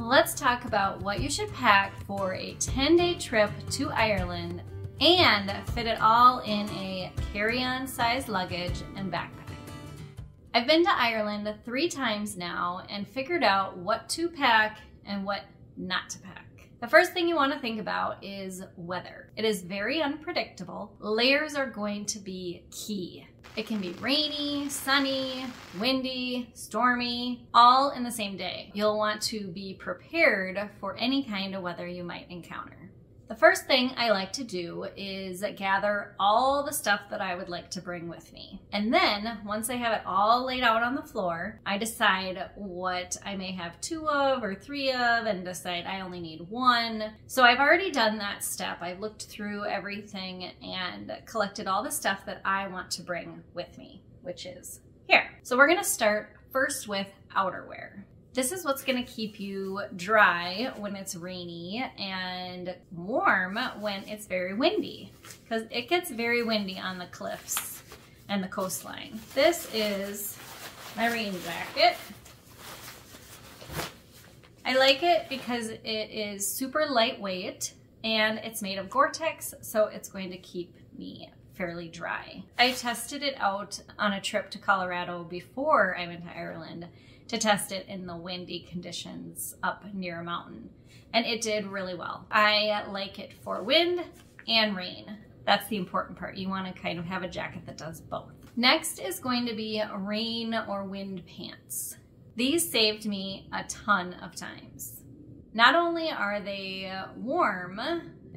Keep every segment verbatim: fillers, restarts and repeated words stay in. let's talk about what you should pack for a ten day trip to Ireland and fit it all in a carry-on size luggage and backpack. I've been to Ireland three times now and figured out what to pack and what not to pack. The first thing you want to think about is weather. It is very unpredictable. Layers are going to be key. It can be rainy, sunny, windy, stormy, all in the same day. You'll want to be prepared for any kind of weather you might encounter. The first thing I like to do is gather all the stuff that I would like to bring with me. And then once I have it all laid out on the floor, I decide what I may have two of or three of and decide I only need one. So I've already done that step. I've looked through everything and collected all the stuff that I want to bring with me, which is here. So we're gonna start first with outerwear. This is what's gonna keep you dry when it's rainy and warm when it's very windy, because it gets very windy on the cliffs and the coastline. This is my rain jacket. I like it because it is super lightweight and it's made of Gore-Tex, so it's going to keep me fairly dry. I tested it out on a trip to Colorado before I went to Ireland to test it in the windy conditions up near a mountain. And it did really well. I like it for wind and rain. That's the important part. You want to kind of have a jacket that does both. Next is going to be rain or wind pants. These saved me a ton of times. Not only are they warm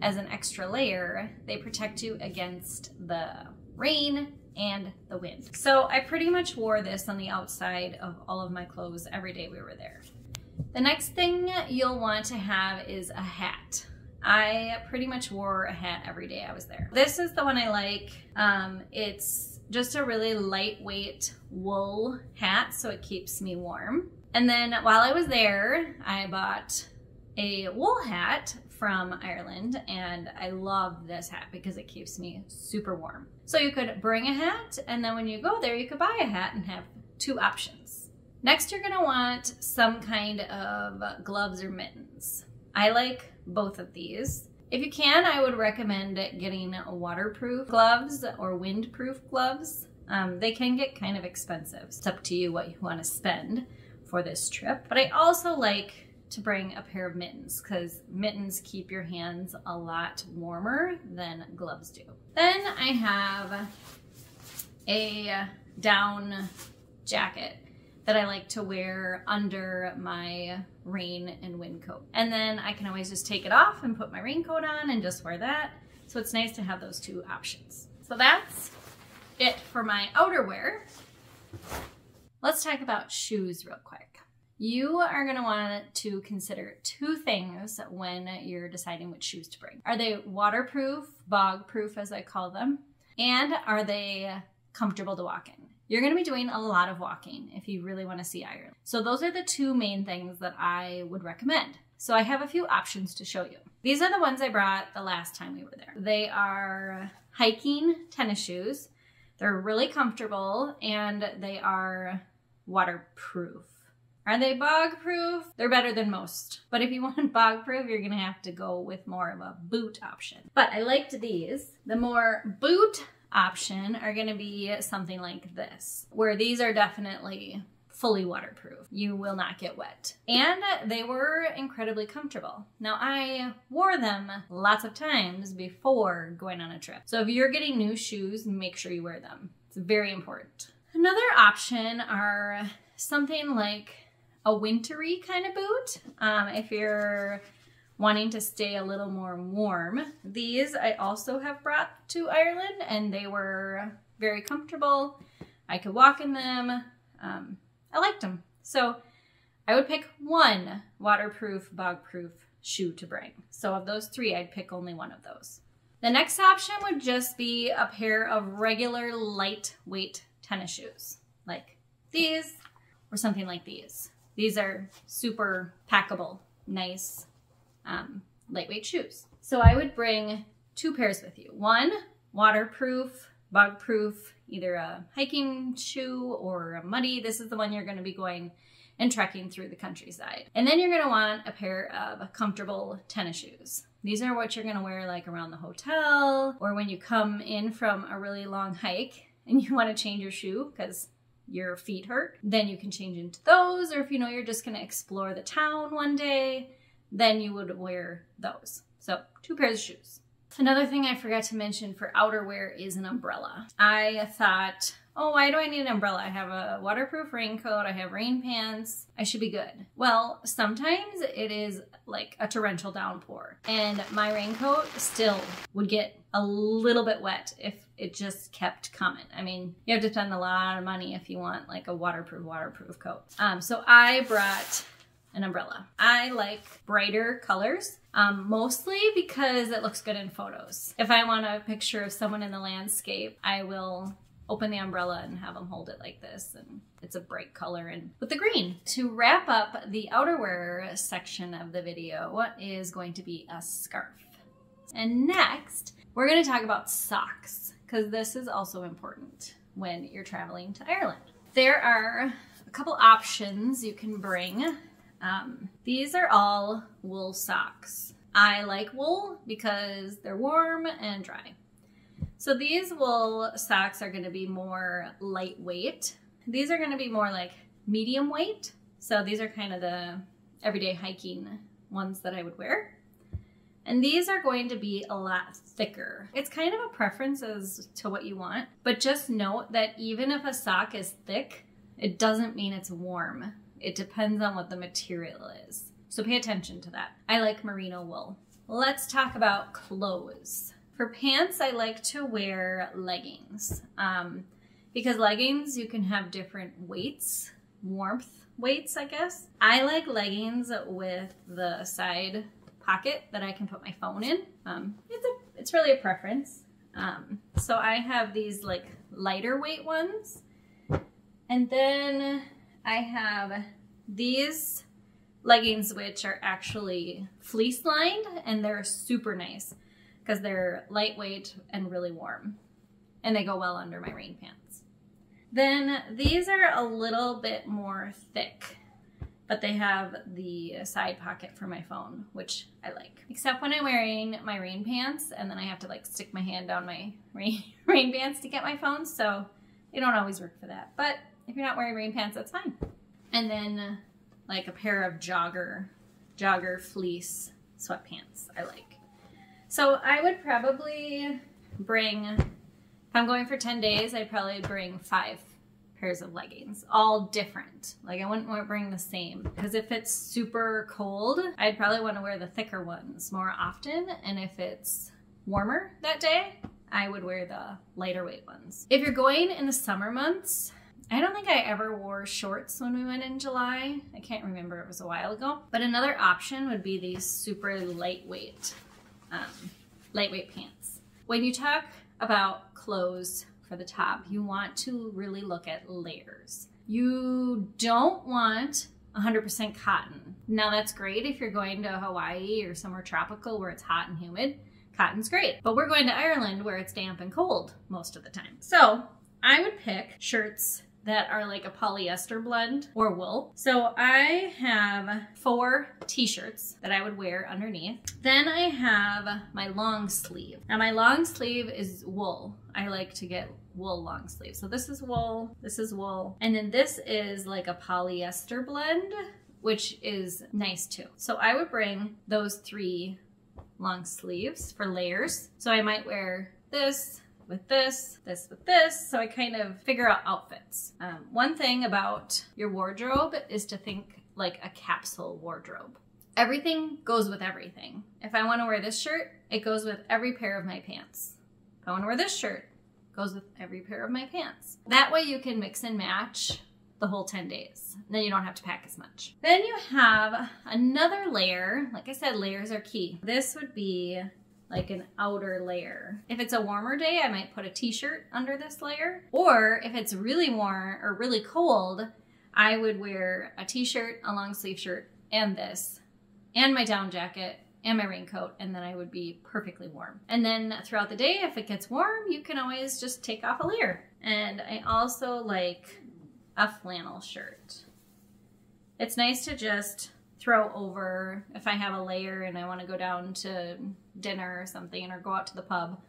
as an extra layer, they protect you against the rain and the wind. So I pretty much wore this on the outside of all of my clothes every day we were there. The next thing you'll want to have is a hat. I pretty much wore a hat every day I was there. This is the one I like. Um, it's just a really lightweight wool hat, so it keeps me warm. And then while I was there, I bought a wool hat from Ireland, and I love this hat because it keeps me super warm. So you could bring a hat, and then when you go there you could buy a hat and have two options. Next you're gonna want some kind of gloves or mittens. I like both of these. If you can, I would recommend getting waterproof gloves or windproof gloves. Um, they can get kind of expensive. It's up to you what you want to spend for this trip. But I also like to bring a pair of mittens because mittens keep your hands a lot warmer than gloves do. Then I have a down jacket that I like to wear under my rain and wind coat. And then I can always just take it off and put my raincoat on and just wear that. So it's nice to have those two options. So that's it for my outerwear. Let's talk about shoes real quick. You are gonna want to consider two things when you're deciding which shoes to bring. Are they waterproof, bog-proof as I call them, and are they comfortable to walk in? You're gonna be doing a lot of walking if you really wanna see Ireland. So those are the two main things that I would recommend. So I have a few options to show you. These are the ones I brought the last time we were there. They are hiking tennis shoes. They're really comfortable and they are waterproof. Are they bog-proof? They're better than most. But if you want bog-proof, you're gonna have to go with more of a boot option. But I liked these. The more boot option are gonna be something like this, where these are definitely fully waterproof. You will not get wet. And they were incredibly comfortable. Now I wore them lots of times before going on a trip. So if you're getting new shoes, make sure you wear them. It's very important. Another option are something like a wintry kind of boot. Um, if you're wanting to stay a little more warm, these I also have brought to Ireland and they were very comfortable. I could walk in them. Um, I liked them. So I would pick one waterproof, bog-proof shoe to bring. So of those three, I'd pick only one of those. The next option would just be a pair of regular lightweight tennis shoes, like these, or something like these. These are super packable, nice, um, lightweight shoes. So I would bring two pairs with you. One, waterproof, bog-proof, either a hiking shoe or a muddy. This is the one you're gonna be going and trekking through the countryside. And then you're gonna want a pair of comfortable tennis shoes. These are what you're gonna wear like around the hotel or when you come in from a really long hike and you wanna change your shoe because your feet hurt, then you can change into those. Or if you know you're just gonna explore the town one day, then you would wear those. So two pairs of shoes. Another thing I forgot to mention for outerwear is an umbrella. I thought, oh, why do I need an umbrella? I have a waterproof raincoat, I have rain pants, I should be good. Well, sometimes it is like a torrential downpour and my raincoat still would get a little bit wet if it just kept coming. I mean, you have to spend a lot of money if you want like a waterproof, waterproof coat. Um, so I brought an umbrella. I like brighter colors, um, mostly because it looks good in photos. If I want a picture of someone in the landscape, I will open the umbrella and have them hold it like this, and it's a bright color and with the green. To wrap up the outerwear section of the video, what is going to be a scarf. And next, we're gonna talk about socks, because this is also important when you're traveling to Ireland. There are a couple options you can bring. Um, these are all wool socks. I like wool because they're warm and dry. So these wool socks are gonna be more lightweight. These are gonna be more like medium weight. So these are kind of the everyday hiking ones that I would wear. And these are going to be a lot thicker. It's kind of a preference as to what you want, but just note that even if a sock is thick, it doesn't mean it's warm. It depends on what the material is. So pay attention to that. I like merino wool. Let's talk about clothes. For pants, I like to wear leggings um, because leggings, you can have different weights, warmth weights, I guess. I like leggings with the side pocket that I can put my phone in. Um, it's, a, it's really a preference. Um, so I have these like lighter weight ones. And then I have these leggings, which are actually fleece lined, and they're super nice because they're lightweight and really warm, and they go well under my rain pants. Then these are a little bit more thick, but they have the side pocket for my phone, which I like. Except when I'm wearing my rain pants and then I have to like stick my hand down my rain, rain pants to get my phone, so they don't always work for that. But if you're not wearing rain pants, that's fine. And then like a pair of jogger, jogger fleece sweatpants I like. So I would probably bring, if I'm going for ten days, I'd probably bring five pairs of leggings, all different. Like I wouldn't want to bring the same, because if it's super cold, I'd probably want to wear the thicker ones more often. And if it's warmer that day, I would wear the lighter weight ones. If you're going in the summer months, I don't think I ever wore shorts when we went in July. I can't remember, it was a while ago. But another option would be these super lightweight Um, lightweight pants. When you talk about clothes for the top, you want to really look at layers. You don't want one hundred percent cotton. Now that's great if you're going to Hawaii or somewhere tropical where it's hot and humid, cotton's great. But we're going to Ireland where it's damp and cold most of the time. So I would pick shirts that are like a polyester blend or wool. So I have four t-shirts that I would wear underneath. Then I have my long sleeve. Now my long sleeve is wool. I like to get wool long sleeve. So this is wool, this is wool. And then this is like a polyester blend, which is nice too. So I would bring those three long sleeves for layers. So I might wear this with this, this with this, so I kind of figure out outfits. Um, one thing about your wardrobe is to think like a capsule wardrobe. Everything goes with everything. If I want to wear this shirt, it goes with every pair of my pants. If I want to wear this shirt, it goes with every pair of my pants. That way you can mix and match the whole ten days. Then you don't have to pack as much. Then you have another layer. Like I said, layers are key. This would be like an outer layer. If it's a warmer day, I might put a t-shirt under this layer. Or if it's really warm or really cold, I would wear a t-shirt, a long sleeve shirt, and this, and my down jacket, and my raincoat, and then I would be perfectly warm. And then throughout the day, if it gets warm, you can always just take off a layer. And I also like a flannel shirt. It's nice to just throw over if I have a layer and I want to go down to dinner or something or go out to the pub.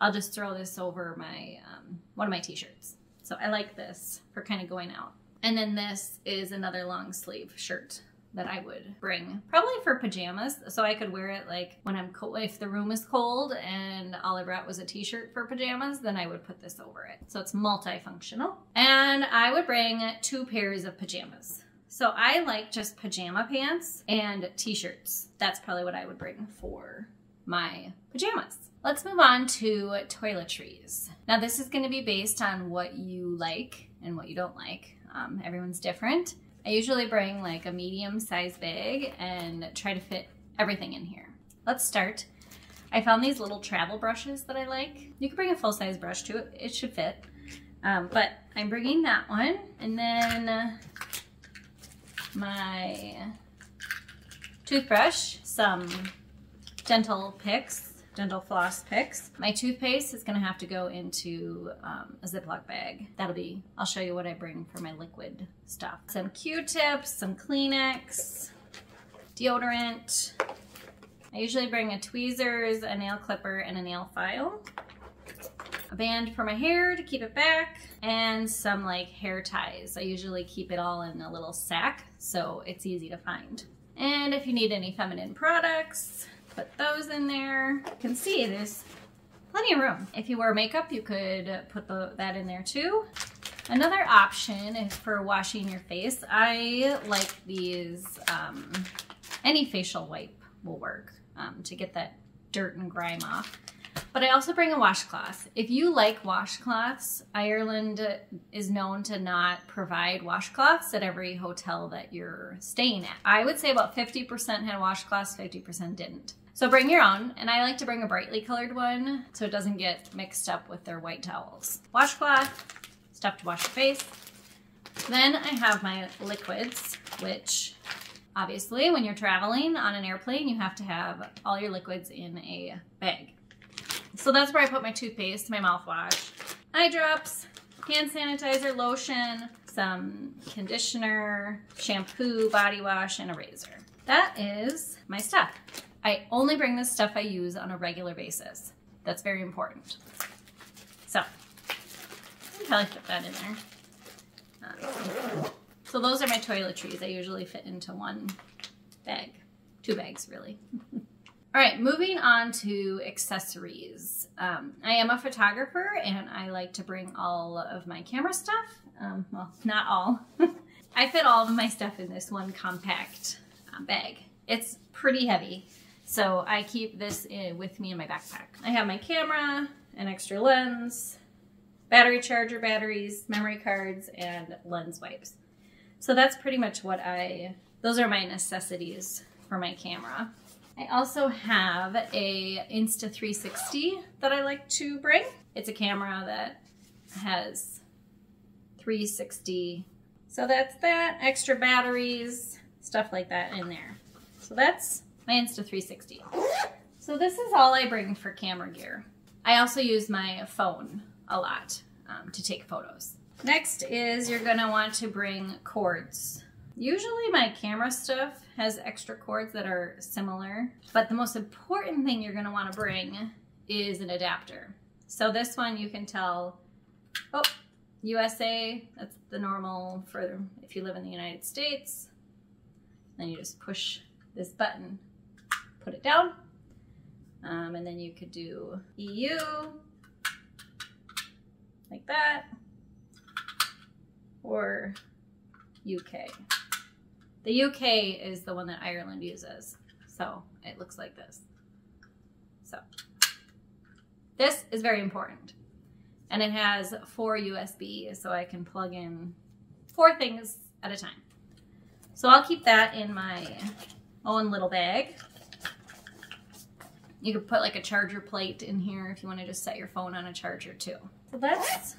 I'll just throw this over my um, one of my t-shirts. So I like this for kind of going out. And then this is another long sleeve shirt that I would bring probably for pajamas. So I could wear it like when I'm cold, if the room is cold and all I brought was a t-shirt for pajamas, then I would put this over it. So it's multifunctional. And I would bring two pairs of pajamas. So I like just pajama pants and t-shirts. That's probably what I would bring for my pajamas. Let's move on to toiletries. Now this is gonna be based on what you like and what you don't like. Um, everyone's different. I usually bring like a medium size bag and try to fit everything in here. Let's start. I found these little travel brushes that I like. You can bring a full size brush too, it should fit. Um, but I'm bringing that one, and then my toothbrush, some dental picks, dental floss picks. My toothpaste is gonna have to go into um, a Ziploc bag. That'll be, I'll show you what I bring for my liquid stuff. Some Q-tips, some Kleenex, deodorant. I usually bring a tweezers, a nail clipper, and a nail file. A band for my hair to keep it back, and some like hair ties. I usually keep it all in a little sack, so it's easy to find. And if you need any feminine products, put those in there. You can see there's plenty of room. If you wear makeup, you could put the, that in there too. Another option is for washing your face. I like these, um, any facial wipe will work um, to get that dirt and grime off. But I also bring a washcloth. If you like washcloths, Ireland is known to not provide washcloths at every hotel that you're staying at. I would say about fifty percent had washcloths, fifty percent didn't. So bring your own, and I like to bring a brightly colored one so it doesn't get mixed up with their white towels. Washcloth, stuff to wash your face. Then I have my liquids, which obviously when you're traveling on an airplane, you have to have all your liquids in a bag. So that's where I put my toothpaste, my mouthwash, eye drops, hand sanitizer, lotion, some conditioner, shampoo, body wash, and a razor. That is my stuff. I only bring this stuff I use on a regular basis. That's very important. So, I can probably fit that in there. Um, so those are my toiletries. I usually fit into one bag, two bags really. All right, moving on to accessories. Um, I am a photographer and I like to bring all of my camera stuff. Um, well, not all. I fit all of my stuff in this one compact uh, bag. It's pretty heavy, so I keep this in, with me in my backpack. I have my camera, an extra lens, battery charger batteries, memory cards, and lens wipes. So that's pretty much what I, those are my necessities for my camera. I also have a Insta three sixty that I like to bring. It's a camera that has three sixty. So that's that, extra batteries, stuff like that in there. So that's my Insta three sixty. So this is all I bring for camera gear. I also use my phone a lot um, to take photos. Next is you're gonna want to bring cords. Usually my camera stuff has extra cords that are similar, but the most important thing you're going to want to bring is an adapter. So this one you can tell, oh, U S A, that's the normal for if you live in the United States. Then you just push this button, put it down, um, and then you could do E U, like that, or U K. The U K is the one that Ireland uses, so it looks like this. So this is very important, and it has four U S B, so I can plug in four things at a time. So I'll keep that in my own little bag. You could put like a charger plate in here if you want to just set your phone on a charger too. So that's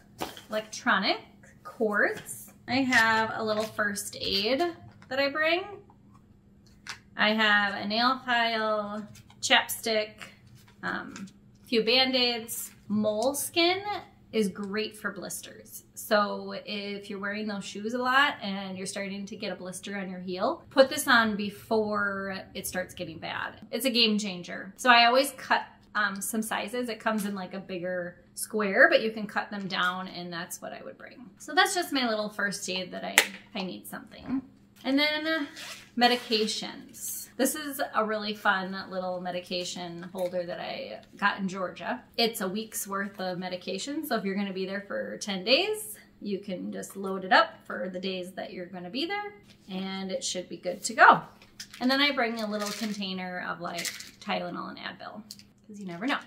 electronic cords. I have a little first aid that I bring. I have a nail file, chapstick, um, a few band-aids. Moleskin is great for blisters. So if you're wearing those shoes a lot and you're starting to get a blister on your heel, put this on before it starts getting bad. It's a game changer. So I always cut um, some sizes. It comes in like a bigger square, but you can cut them down, and that's what I would bring. So that's just my little first aid that I, I need something. And then uh, medications. This is a really fun little medication holder that I got in Georgia. It's a week's worth of medication, so if you're gonna be there for ten days, you can just load it up for the days that you're gonna be there, and it should be good to go. And then I bring a little container of like Tylenol and Advil, because you never know.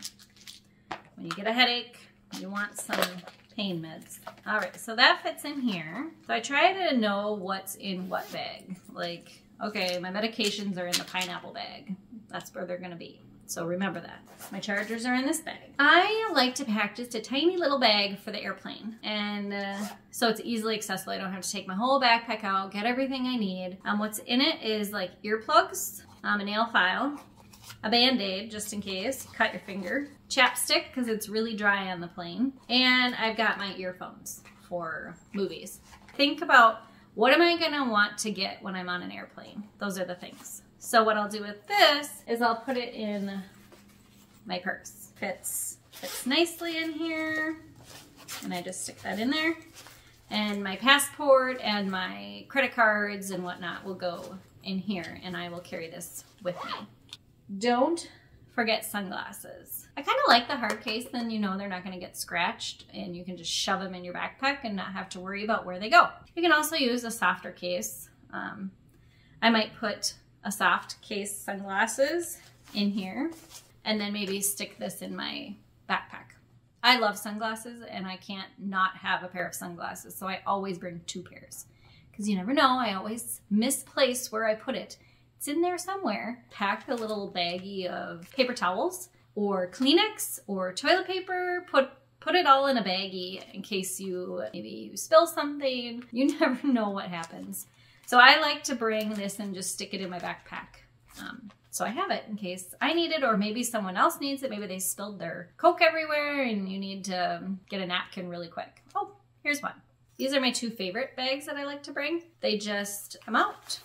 When you get a headache, you want some pain meds. All right, so that fits in here. So I try to know what's in what bag. Like, okay, my medications are in the pineapple bag. That's where they're gonna be. So remember that. My chargers are in this bag. I like to pack just a tiny little bag for the airplane. And uh, so it's easily accessible. I don't have to take my whole backpack out, get everything I need. Um, what's in it is like earplugs, um, a nail file, a Band-Aid just in case, cut your finger, chapstick, because it's really dry on the plane. And I've got my earphones for movies. Think about, what am I gonna want to get when I'm on an airplane? Those are the things. So what I'll do with this is I'll put it in my purse. Fits, fits nicely in here. And I just stick that in there. And my passport and my credit cards and whatnot will go in here, and I will carry this with me. Don't forget sunglasses. I kind of like the hard case, then you know they're not gonna get scratched and you can just shove them in your backpack and not have to worry about where they go. You can also use a softer case. Um, I might put a soft case sunglasses in here and then maybe stick this in my backpack. I love sunglasses and I can't not have a pair of sunglasses, so I always bring two pairs because you never know, I always misplace where I put it. It's in there somewhere. Pack a little baggie of paper towels or Kleenex or toilet paper. Put put it all in a baggie in case you maybe you spill something. You never know what happens. So I like to bring this and just stick it in my backpack. Um, so I have it in case I need it, or maybe someone else needs it. Maybe they spilled their Coke everywhere and you need to get a napkin really quick. Oh, here's one. These are my two favorite bags that I like to bring. They just come out.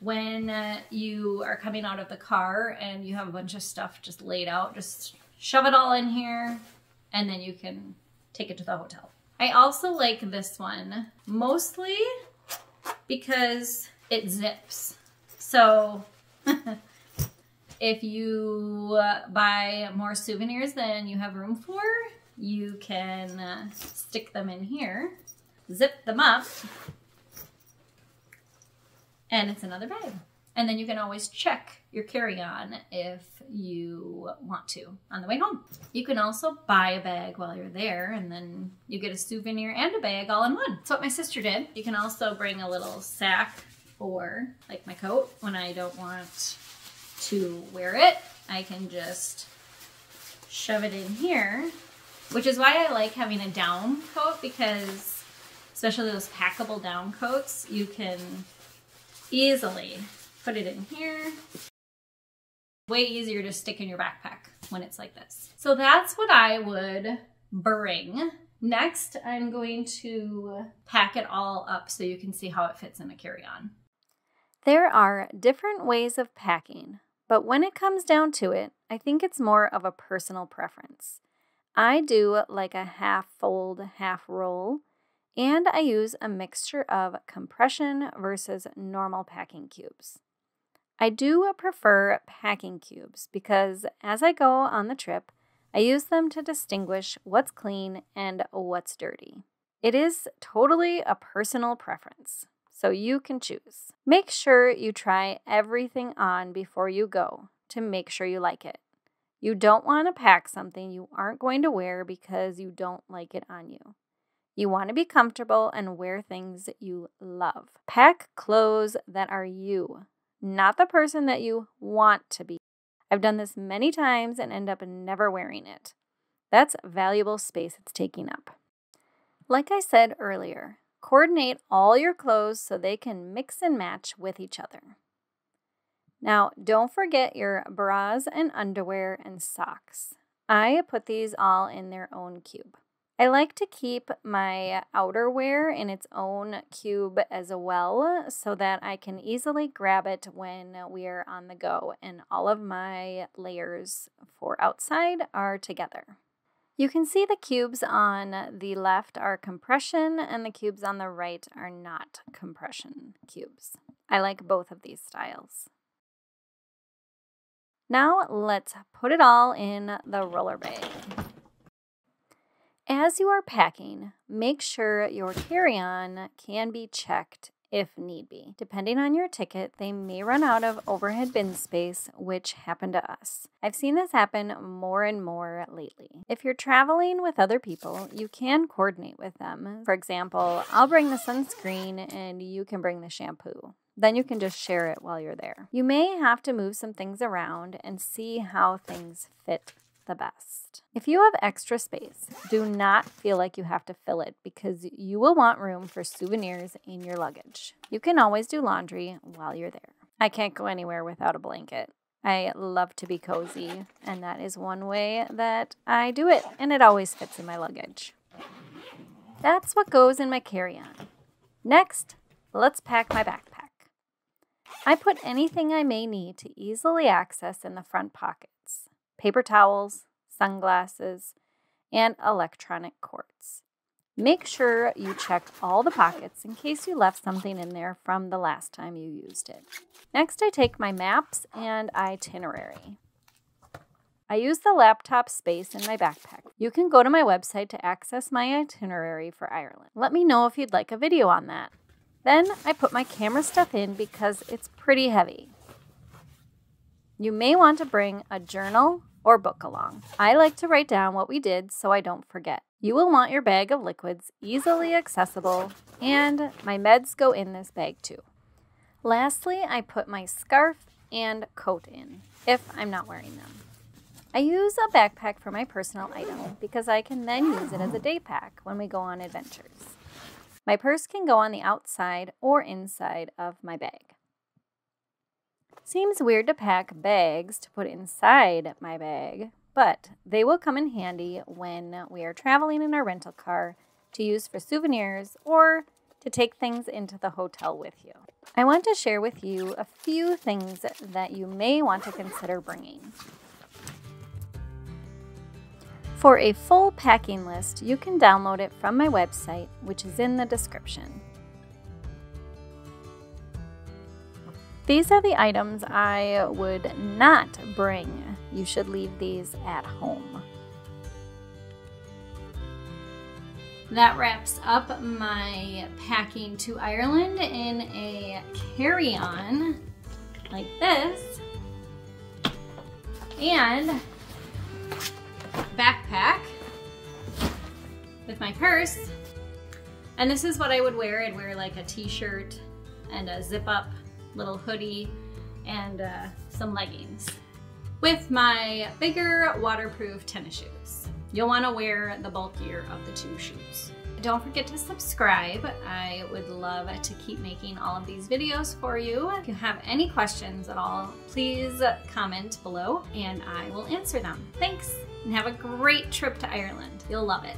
When uh, you are coming out of the car and you have a bunch of stuff just laid out, just shove it all in here and then you can take it to the hotel. I also like this one mostly because it zips. So if you uh, buy more souvenirs than you have room for, you can uh, stick them in here, zip them up, and it's another bag. And then you can always check your carry-on if you want to on the way home. You can also buy a bag while you're there, and then you get a souvenir and a bag all in one. That's what my sister did. You can also bring a little sack or like my coat. When I don't want to wear it, I can just shove it in here, which is why I like having a down coat, because especially those packable down coats, you can easily put it in here. Way easier to stick in your backpack when it's like this. So that's what I would bring. Next, I'm going to pack it all up so you can see how it fits in a carry-on. There are different ways of packing, but when it comes down to it, I think it's more of a personal preference. I do like a half fold, half roll, and I use a mixture of compression versus normal packing cubes. I do prefer packing cubes because as I go on the trip, I use them to distinguish what's clean and what's dirty. It is totally a personal preference, so you can choose. Make sure you try everything on before you go to make sure you like it. You don't want to pack something you aren't going to wear because you don't like it on you. You want to be comfortable and wear things that you love. Pack clothes that are you, not the person that you want to be. I've done this many times and end up never wearing it. That's valuable space it's taking up. Like I said earlier, coordinate all your clothes so they can mix and match with each other. Now, don't forget your bras and underwear and socks. I put these all in their own cube. I like to keep my outerwear in its own cube as well so that I can easily grab it when we are on the go, and all of my layers for outside are together. You can see the cubes on the left are compression and the cubes on the right are not compression cubes. I like both of these styles. Now let's put it all in the roller bag. As you are packing, make sure your carry-on can be checked if need be. Depending on your ticket, they may run out of overhead bin space, which happened to us. I've seen this happen more and more lately. If you're traveling with other people, you can coordinate with them. For example, I'll bring the sunscreen and you can bring the shampoo. Then you can just share it while you're there. You may have to move some things around and see how things fit the best. If you have extra space, do not feel like you have to fill it because you will want room for souvenirs in your luggage. You can always do laundry while you're there. I can't go anywhere without a blanket. I love to be cozy, and that is one way that I do it, and it always fits in my luggage. That's what goes in my carry-on. Next, let's pack my backpack. I put anything I may need to easily access in the front pocket. Paper towels, sunglasses, and electronic cords. Make sure you check all the pockets in case you left something in there from the last time you used it. Next, I take my maps and itinerary. I use the laptop space in my backpack. You can go to my website to access my itinerary for Ireland. Let me know if you'd like a video on that. Then I put my camera stuff in because it's pretty heavy. You may want to bring a journal or book along. I like to write down what we did so I don't forget. You will want your bag of liquids easily accessible, and my meds go in this bag too. Lastly, I put my scarf and coat in if I'm not wearing them. I use a backpack for my personal item because I can then use it as a day pack when we go on adventures. My purse can go on the outside or inside of my bag. Seems weird to pack bags to put inside my bag, but they will come in handy when we are traveling in our rental car to use for souvenirs or to take things into the hotel with you. I want to share with you a few things that you may want to consider bringing. For a full packing list, you can download it from my website, which is in the description. These are the items I would not bring. You should leave these at home. That wraps up my packing to Ireland in a carry-on like this and backpack with my purse. And this is what I would wear. I'd wear like a t-shirt and a zip-up, little hoodie, and uh, some leggings with my bigger waterproof tennis shoes. You'll want to wear the bulkier of the two shoes. Don't forget to subscribe. I would love to keep making all of these videos for you. If you have any questions at all, please comment below and I will answer them. Thanks, and have a great trip to Ireland. You'll love it.